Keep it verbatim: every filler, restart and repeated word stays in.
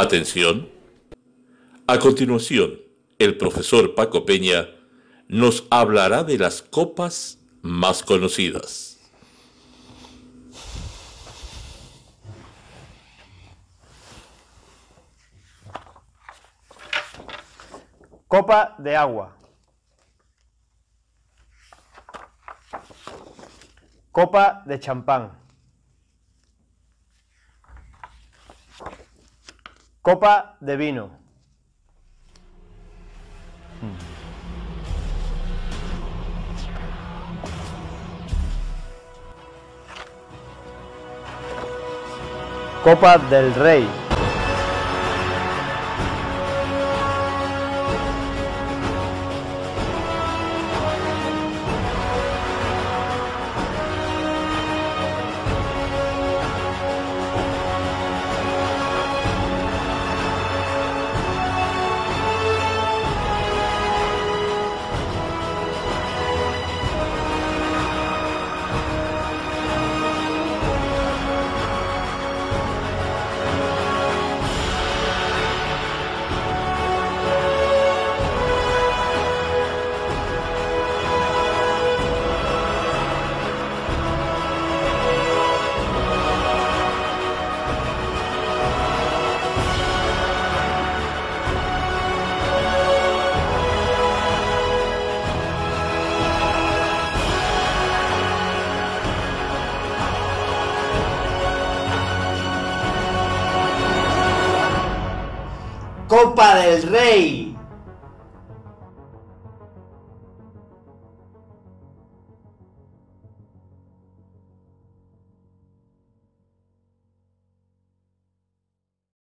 Atención. A continuación, el profesor Paco Peña nos hablará de las copas más conocidas. Copa de agua. Copa de champán. Copa de vino. Copa del Rey. Copa del Rey.